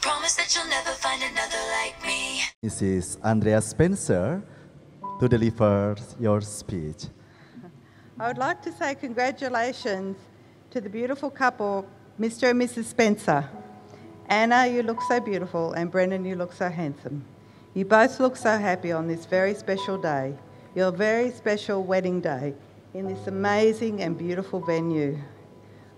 promise that you'll never find another like me. This is Andrea Spencer to deliver your speech. I would like to say congratulations to the beautiful couple, Mr. and Mrs. Spencer. Anna, you look so beautiful, and Brendan, you look so handsome. You both look so happy on this very special day, your very special wedding day, in this amazing and beautiful venue.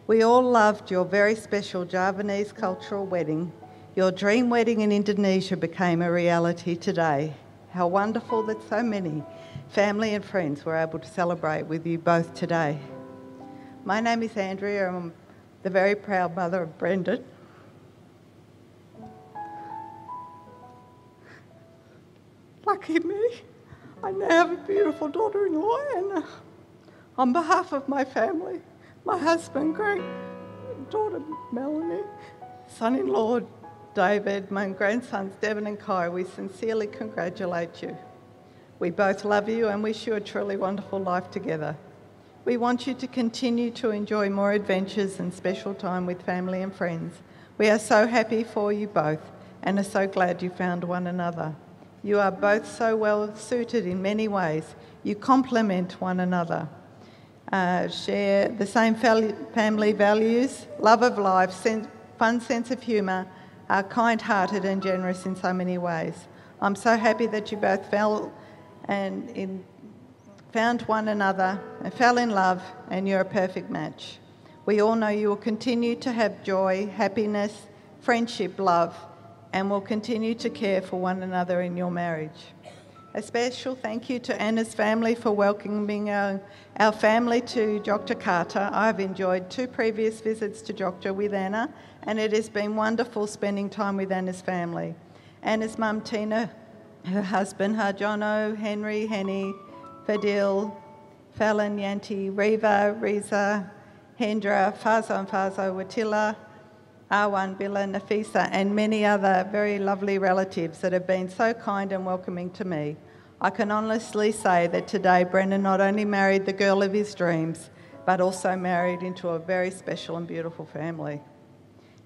We all loved your very special Javanese cultural wedding. Your dream wedding in Indonesia became a reality today. How wonderful that so many family and friends were able to celebrate with you both today. My name is Andrea, and I'm the very proud mother of Brendan. Lucky me, I now have a beautiful daughter-in-law, Anna. On behalf of my family, my husband Greg, daughter Melanie, son-in-law David, my grandsons Devon and Kai, we sincerely congratulate you. We both love you and wish you a truly wonderful life together. We want you to continue to enjoy more adventures and special time with family and friends. We are so happy for you both and are so glad you found one another. You are both so well suited in many ways. You complement one another, share the same family values, love of life, fun sense of humour, are kind-hearted and generous in so many ways. I'm so happy that you both found one another and fell in love, and you're a perfect match. We all know you will continue to have joy, happiness, friendship, love, and will continue to care for one another in your marriage. A special thank you to Anna's family for welcoming our family to Jogjakarta. I've enjoyed 2 previous visits to Jogja with Anna, and it has been wonderful spending time with Anna's family. Anna's mum Tina, her husband Harjono, Henry, Fadil, Fallon, Yanti, Riva, Riza, Hendra, Faso, Watilla, Awan, Billa, Nafisa, and many other very lovely relatives that have been so kind and welcoming to me. I can honestly say that today Brendan not only married the girl of his dreams, but also married into a very special and beautiful family.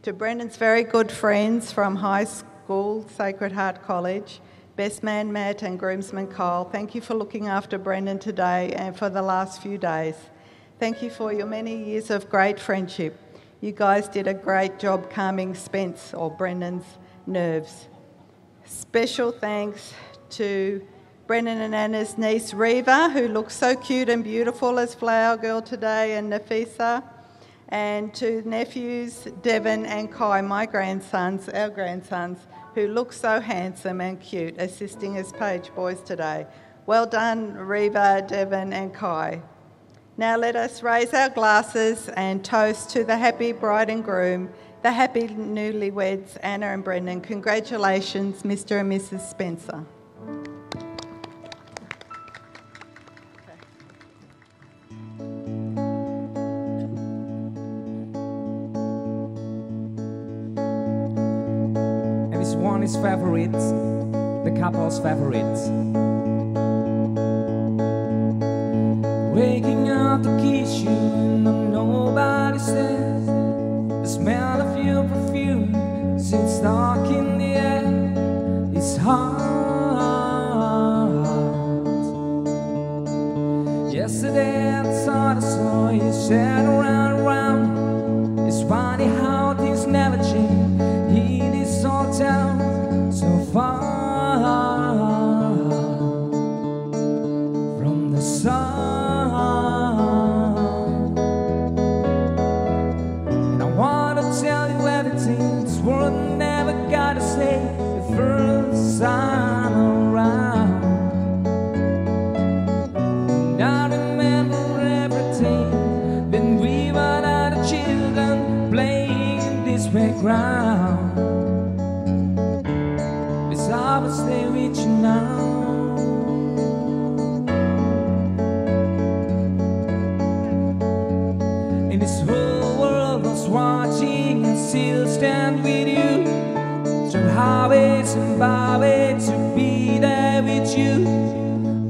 To Brendan's very good friends from high school, Sacred Heart College, best man Matt and groomsman Kyle, thank you for looking after Brendan today and for the last few days. Thank you for your many years of great friendship. You guys did a great job calming Spence, or Brendan's, nerves. Special thanks to Brendan and Anna's niece Riva, who looks so cute and beautiful as Flower Girl today, and Nafisa, and to nephews Devon and Kai, my grandsons, our grandsons, who look so handsome and cute, assisting as page boys today. Well done, Riva, Devon and Kai. Now let us raise our glasses and toast to the happy bride and groom, the happy newlyweds, Anna and Brendan. Congratulations, Mr. and Mrs. Spencer. Everyone is favorites, the couple's favorites. Waking up to kiss you and nobody says. The smell of your perfume sits dark in the air. It's hard. Yesterday I saw you shadow round and round. It's funny how things never change in this old town, so far from the sun. I'm around, and I remember everything when we were other children playing in this playground. Because I will stay with you now, and this whole world was watching and still stand with you. Always and always to be there with you,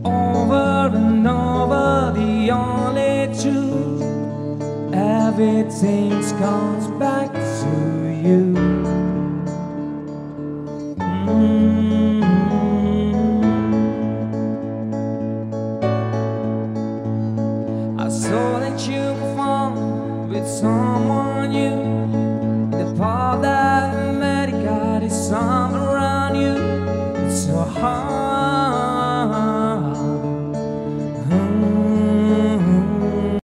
over and over, the only truth. Everything comes back to you. come on you. The power that Mary got is armed around you. It's so hard.